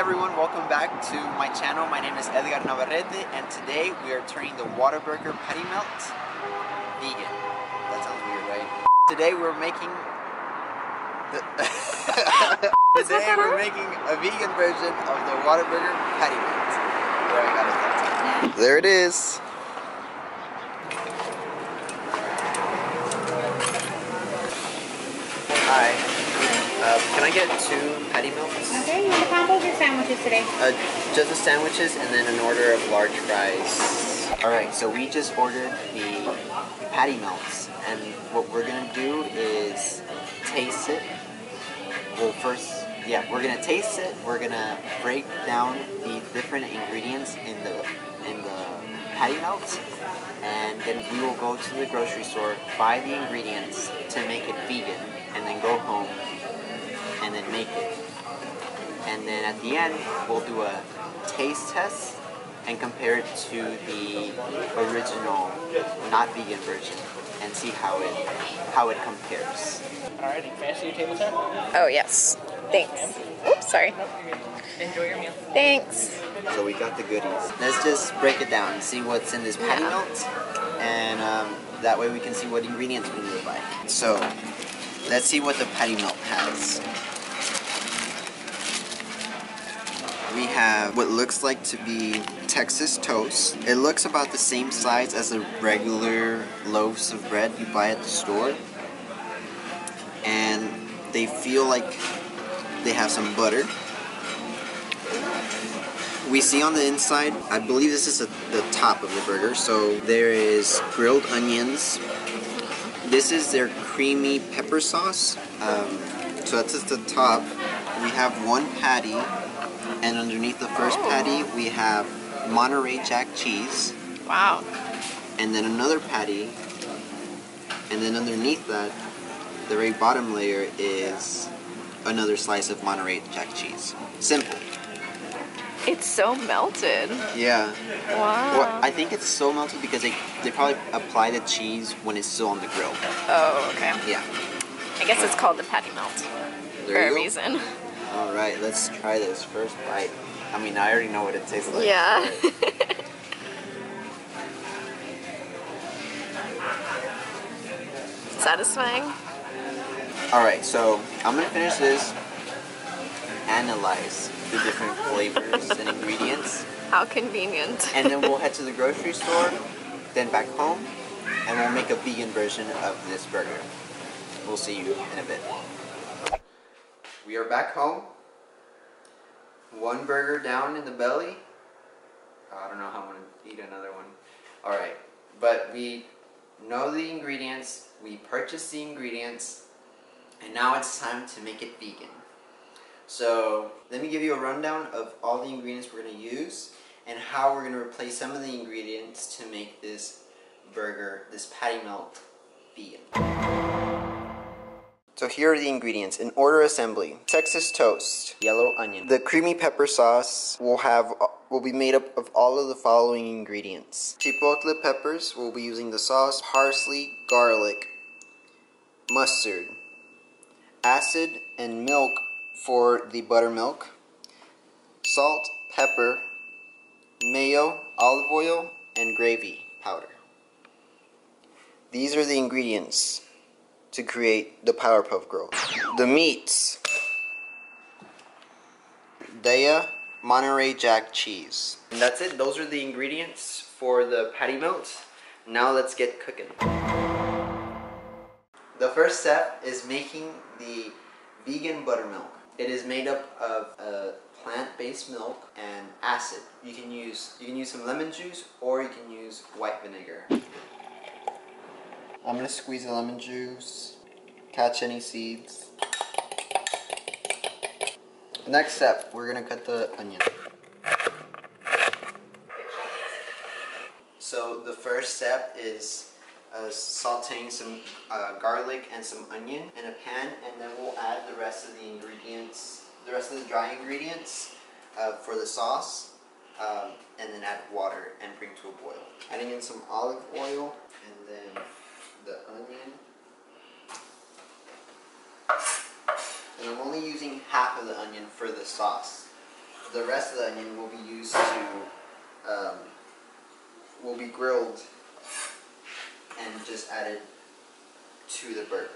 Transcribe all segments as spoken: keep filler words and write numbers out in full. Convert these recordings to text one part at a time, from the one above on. everyone, welcome back to my channel. My name is Edgar Navarrete and today we are turning the Whataburger patty melt vegan. That sounds weird, right? Today we're making the Today we're making a vegan version of the Whataburger patty melt. There it is. Hi. Uh, can I get two patty melts? Okay, you want the combos or sandwiches today? Uh, just the sandwiches and then an order of large fries. Alright, so we just ordered the patty melts and what we're going to do is taste it. Well, first, yeah, we're going to taste it. We're going to break down the different ingredients in the, in the patty melts. And then we will go to the grocery store, buy the ingredients to make it vegan. And then go home and then make it. And then at the end, we'll do a taste test and compare it to the original, not vegan version, and see how it how it compares. Alrighty, can I see your table, sir? Oh yes, thanks. Oops, sorry. Enjoy your meal. Thanks. So we got the goodies. Let's just break it down and see what's in this patty yeah. melt, and um, that way we can see what ingredients we need to buy. So. Let's see what the patty melt has. We have what looks like to be Texas Toast. It looks about the same size as the regular loaves of bread you buy at the store. And they feel like they have some butter. We see on the inside, I believe this is a, the top of the burger. So there is grilled onions. This is their creamy pepper sauce, um, so that's at the top. We have one patty, and underneath the first oh. patty we have Monterey Jack cheese. Wow. And then another patty, and then underneath that, the very bottom layer is another slice of Monterey Jack cheese. Simple. It's so melted. Yeah. Wow. Well, I think it's so melted because they, they probably apply the cheese when it's still on the grill. Oh, okay. Yeah. I guess it's called the patty melt for a reason. All right, let's try this first bite. I mean, I already know what it tastes like. Yeah. Satisfying. All right, so I'm going to finish this. Analyze the different flavors and ingredients. How convenient. And then we'll head to the grocery store, then back home, and we'll make a vegan version of this burger. We'll see you in a bit. We are back home. One burger down in the belly. I don't know how I'm going to eat another one. Alright, but we know the ingredients, we purchased the ingredients, and now it's time to make it vegan. So let me give you a rundown of all the ingredients we're going to use and how we're going to replace some of the ingredients to make this burger, this patty melt, vegan. So here are the ingredients in order assembly. Texas toast, yellow onion. The creamy pepper sauce will have will be made up of all of the following ingredients. Chipotle peppers, we'll be using the sauce, parsley, garlic, mustard, acid and milk for the buttermilk, salt, pepper, mayo, olive oil, and gravy powder. These are the ingredients to create the Powerpuff Girls. The meats, Daiya Monterey Jack cheese. And that's it, those are the ingredients for the patty melt. Now let's get cooking. The first step is making the vegan buttermilk. It is made up of uh, plant-based milk and acid. You can use you can use some lemon juice or you can use white vinegar. I'm gonna squeeze the lemon juice, catch any seeds. Next step, we're gonna cut the onion. So the first step is Uh, sauteing some uh, garlic and some onion in a pan, and then we'll add the rest of the ingredients, the rest of the dry ingredients uh, for the sauce, um, and then add water and bring to a boil. Adding in some olive oil and then the onion. And I'm only using half of the onion for the sauce. the rest of the onion will be used to, um, will be grilled and just added to the burger.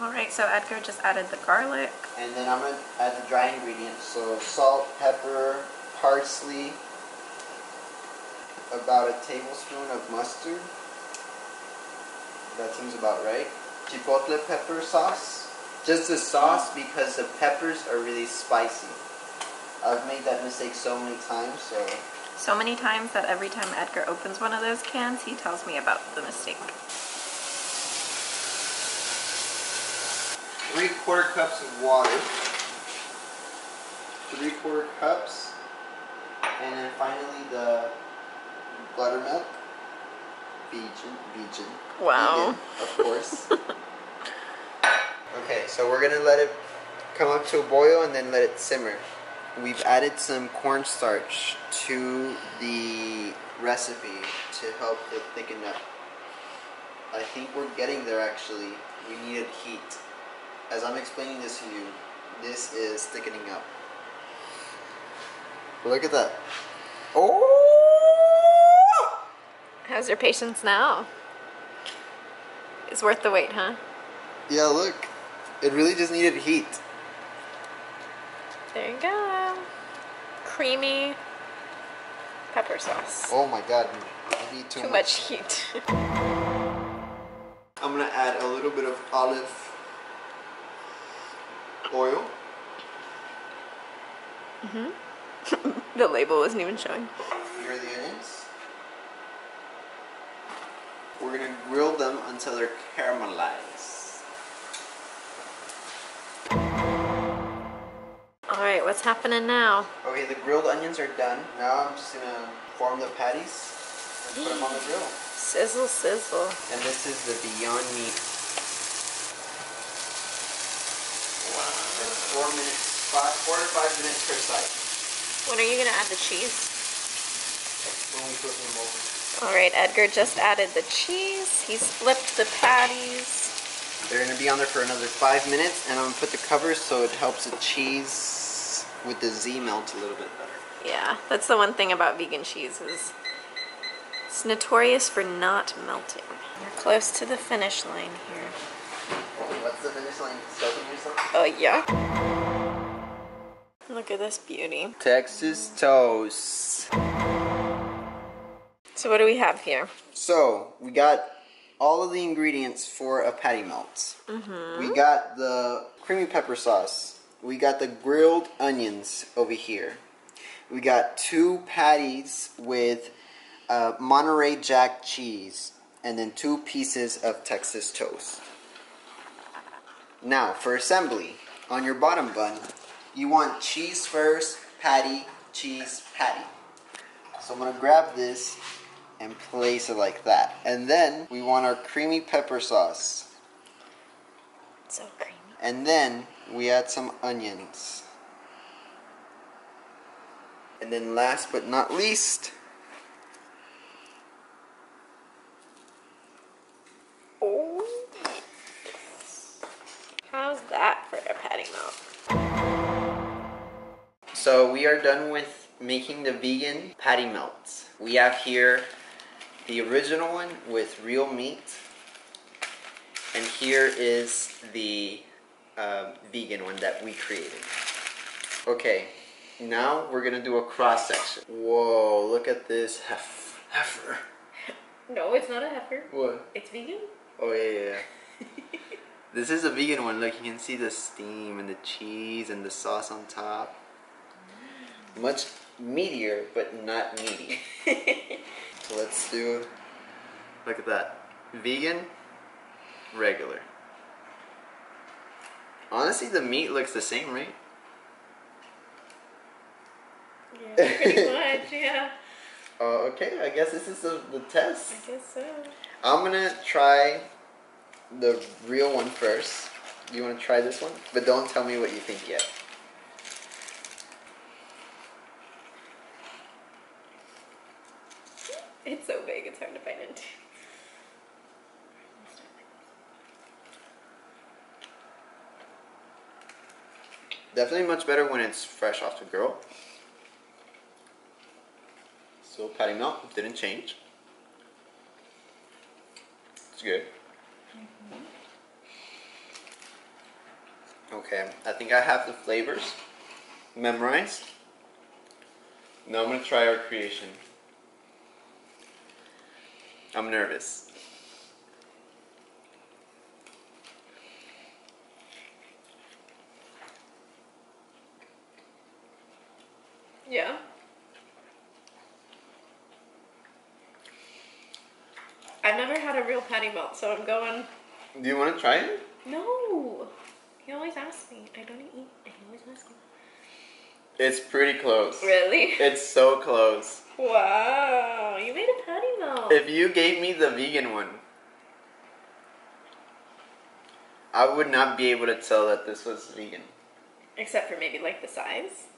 Alright, so Edgar just added the garlic. And then I'm going to add the dry ingredients. So salt, pepper, parsley, about a tablespoon of mustard. That seems about right. Chipotle pepper sauce. Just the sauce because the peppers are really spicy. I've made that mistake so many times. So, so many times that every time Edgar opens one of those cans, he tells me about the mistake. Three quarter cups of water, three quarter cups, and then finally the buttermilk, vegan, vegan, wow. vegan of course. Okay, so we're gonna let it come up to a boil and then let it simmer. We've added some cornstarch to the recipe to help it thicken up. I think we're getting there actually. We needed heat. As I'm explaining this to you, this is thickening up. Look at that. Oh! How's your patience now? It's worth the wait, huh? Yeah, look. It really just needed heat. There you go. Creamy pepper sauce. Oh my god. I need too, too much. much heat. I'm gonna add a little bit of olive oil. Mm-hmm. The label wasn't even showing. Here are the onions. We're going to grill them until they're caramelized. Alright, what's happening now? Okay, the grilled onions are done. Now I'm just going to form the patties and put them on the grill. Sizzle, sizzle. And this is the Beyond Meat. Four minutes, five, four to five minutes per side. When are you gonna add the cheese? When we put them over. All right, Edgar just added the cheese. He's flipped the patties. They're gonna be on there for another five minutes, and I'm gonna put the covers so it helps the cheese with the Z melt a little bit better. Yeah, that's the one thing about vegan cheese is it's notorious for not melting. We're close to the finish line here. What's the finish line? Soaking yourself? Oh, uh, yeah. Look at this beauty. Texas Toast. So what do we have here? So, we got all of the ingredients for a patty melt. Mm-hmm. We got the creamy pepper sauce. We got the grilled onions over here. We got two patties with uh, Monterey Jack cheese. And then two pieces of Texas Toast. Now, for assembly, on your bottom bun, you want cheese first, patty, cheese, patty. So I'm going to grab this and place it like that. And then we want our creamy pepper sauce. So creamy. And then we add some onions. And then last but not least... How's that for a patty melt? So we are done with making the vegan patty melts. We have here the original one with real meat. And here is the uh, vegan one that we created. Okay, now we're gonna do a cross section. Whoa, look at this hef heifer. No, it's not a heifer. What? It's vegan? Oh yeah, yeah, yeah. This is a vegan one. Look, you can see the steam and the cheese and the sauce on top. Much meatier, but not meaty. So let's do, look at that. Vegan, regular. Honestly, the meat looks the same, right? Yeah, pretty much, yeah. Uh, okay, I guess this is the, the test. I guess so. I'm gonna try the real one first. You want to try this one? But don't tell me what you think yet. It's so big, it's hard to bite into. Definitely much better when it's fresh off the grill. Still patty melt, didn't change. It's good. Mm-hmm. Okay, I think I have the flavors memorized. Now I'm gonna try our creation. I'm nervous. Yeah. I've never had a real patty melt, so I'm going. Do you want to try it? No. He always asks me. I don't eat. I always ask him. It's pretty close. Really? It's so close. Wow. You made a patty melt. If you gave me the vegan one, I would not be able to tell that this was vegan. Except for maybe like the size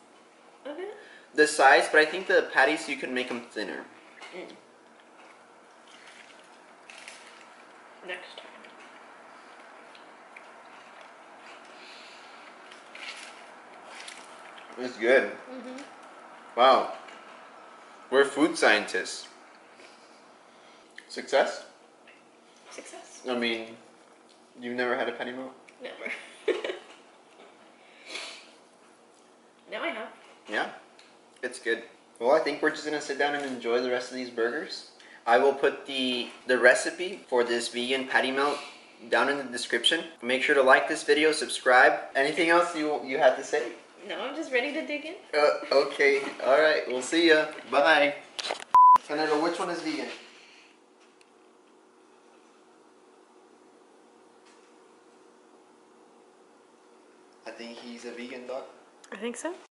of it? The size, but I think the patties, you can make them thinner. Mm. Next time. It's good. Mm-hmm. Wow. We're food scientists. Success? Success. I mean, you've never had a patty melt? Never. Now I have. Yeah. It's good. Well, I think we're just gonna sit down and enjoy the rest of these burgers. I will put the, the recipe for this vegan patty melt down in the description. Make sure to like this video, subscribe. Anything else you, you had to say? No, I'm just ready to dig in. Uh, okay, alright, we'll see ya. Bye. Canelo, which one is vegan? I think he's a vegan, dog. I think so.